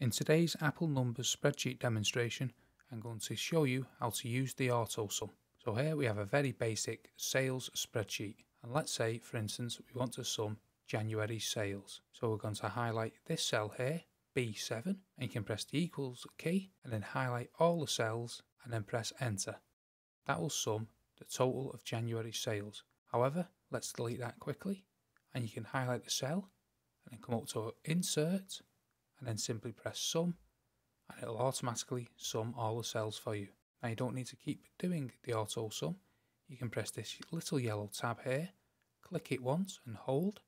In today's Apple Numbers spreadsheet demonstration, I'm going to show you how to use the AutoSum. So here we have a very basic sales spreadsheet, and let's say for instance we want to sum January sales. So we're going to highlight this cell here, B7, and you can press the equals key and then highlight all the cells and then press enter. That will sum the total of January sales. However, let's delete that quickly, and you can highlight the cell and then come up to insert and then simply press sum, and it'll automatically sum all the cells for you. Now you don't need to keep doing the auto sum. You can press this little yellow tab here, click it once and hold,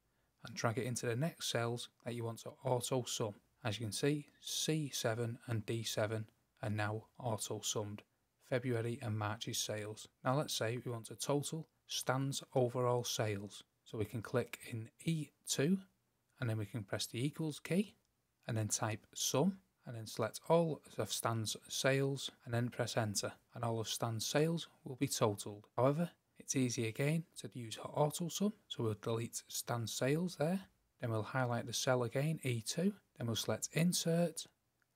and drag it into the next cells that you want to auto sum. As you can see, C7 and D7 are now auto summed, February and March's sales. Now let's say we want to total Stan's overall sales. So we can click in E2 and then we can press the equals key and then type sum and then select all of Stan's sales and then press enter, and all of Stan's sales will be totaled. However, it's easy again to use auto sum, so we'll delete Stan's sales there, then we'll highlight the cell again, E2, then we'll select insert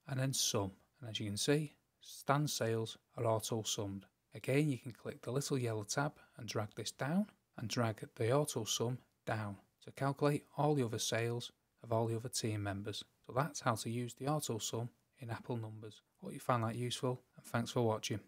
and then sum, and as you can see, Stan's sales are auto summed. Again, you can click the little yellow tab and drag this down and drag the auto sum down to calculate all the other sales of all the other team members. So that's how to use the auto sum in Apple Numbers. Hope you found that useful, and thanks for watching.